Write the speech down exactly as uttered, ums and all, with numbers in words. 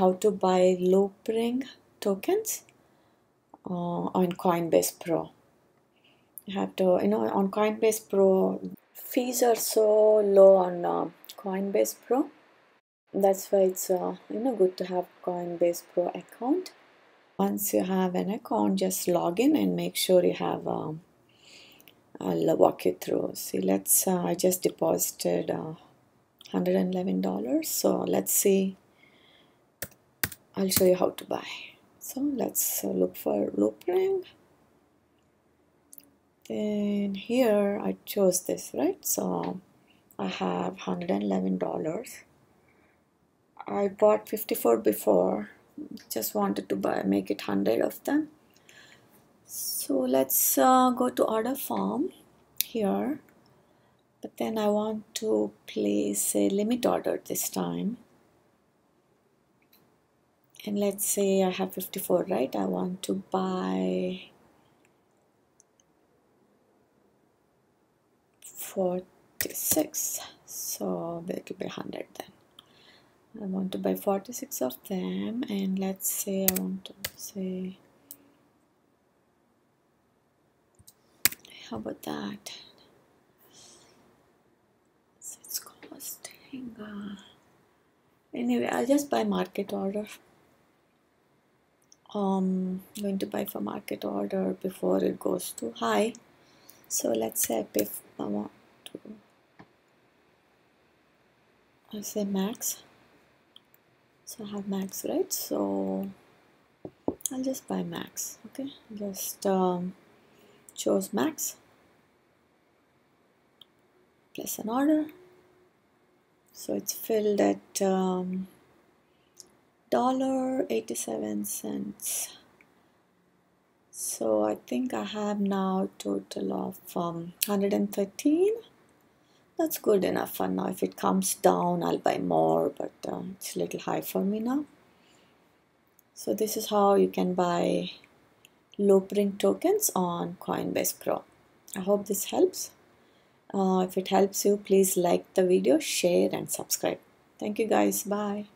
how to buy Loopring tokens uh, on Coinbase Pro. You have to, you know, on Coinbase Pro, fees are so low on uh, Coinbase Pro. That's why it's uh, you know, good to have Coinbase Pro account. Once you have an account, just log in and make sure you have. Uh, I'll walk you through. See, let's. Uh, I just deposited uh, one hundred eleven dollars. So let's see. I'll show you how to buy. So let's uh, look for Loopring. Then here I chose this, right? So I have one hundred eleven dollars. I bought fifty-four before. Just wanted to buy, make it one hundred of them. So let's uh, go to order form here. But then I want to place a limit order this time. And let's say I have fifty-four, right? I want to buy forty-six. So that will be one hundred then. I want to buy forty-six of them, and let's say I want to say, how about that? So it's costing. Uh, anyway, I'll just buy market order. Um, I'm going to buy for market order before it goes too high. So let's say I pay. I want to. I say max. So I have max, right? So I'll just buy max. Okay, just um, chose max, place an order. So it's filled at um, dollar eighty-seven cents. So I think I have now total of um, one hundred thirteen. That's good enough for now. If it comes down, I'll buy more, but uh, it's a little high for me now. So this is how you can buy Loopring tokens on Coinbase Pro. I hope this helps. Uh, if it helps you, please like the video, share and subscribe. Thank you guys. Bye.